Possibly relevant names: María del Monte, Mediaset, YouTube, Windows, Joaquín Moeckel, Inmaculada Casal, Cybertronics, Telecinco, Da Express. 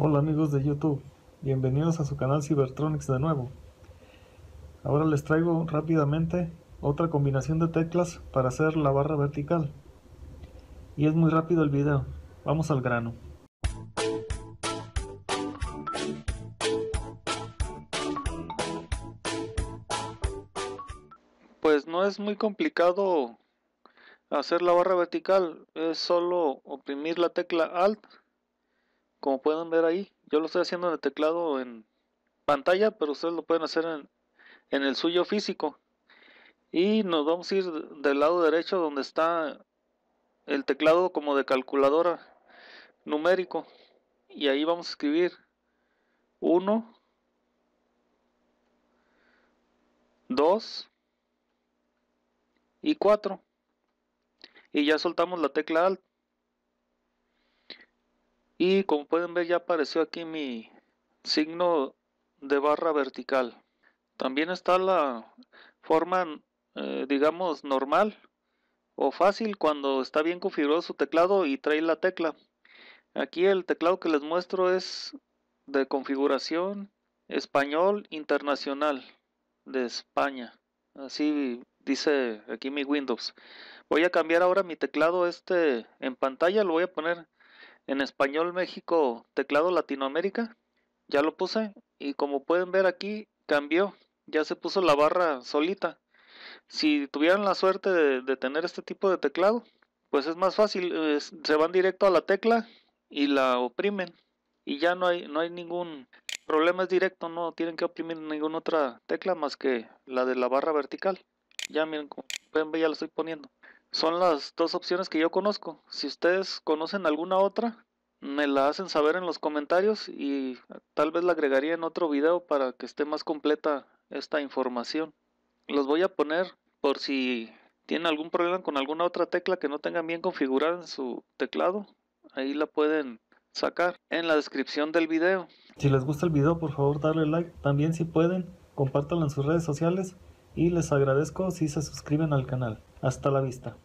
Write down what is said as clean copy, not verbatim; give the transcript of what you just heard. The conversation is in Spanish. Hola amigos de YouTube, bienvenidos a su canal Cybertronics de nuevo. Ahora les traigo rápidamente otra combinación de teclas para hacer la barra vertical. Y es muy rápido el video, vamos al grano. Pues no es muy complicado hacer la barra vertical, es solo oprimir la tecla Alt. Como pueden ver ahí, yo lo estoy haciendo en el teclado en pantalla, pero ustedes lo pueden hacer en el suyo físico. Y nos vamos a ir del lado derecho donde está el teclado como de calculadora numérico. Y ahí vamos a escribir 1, 2 y 4. Y ya soltamos la tecla Alt. Y como pueden ver ya apareció aquí mi signo de barra vertical. También está la forma digamos normal o fácil cuando está bien configurado su teclado y trae la tecla. Aquí el teclado que les muestro es de configuración español internacional de España. Así dice aquí mi Windows. Voy a cambiar ahora mi teclado en pantalla, lo voy a poner en español México, teclado Latinoamérica. Ya lo puse y como pueden ver aquí cambió, ya se puso la barra solita. Si tuvieran la suerte de tener este tipo de teclado, pues es más fácil, se van directo a la tecla y la oprimen y ya no hay ningún problema, es directo, no tienen que oprimir ninguna otra tecla más que la de la barra vertical. Ya miren, como pueden ver ya la estoy poniendo. Son las dos opciones que yo conozco. Si ustedes conocen alguna otra, me la hacen saber en los comentarios y tal vez la agregaría en otro video para que esté más completa esta información. Los voy a poner por si tienen algún problema con alguna otra tecla que no tengan bien configurada en su teclado. Ahí la pueden sacar en la descripción del video. Si les gusta el video, por favor darle like. También si pueden, compártanlo en sus redes sociales. Y les agradezco si se suscriben al canal. Hasta la vista.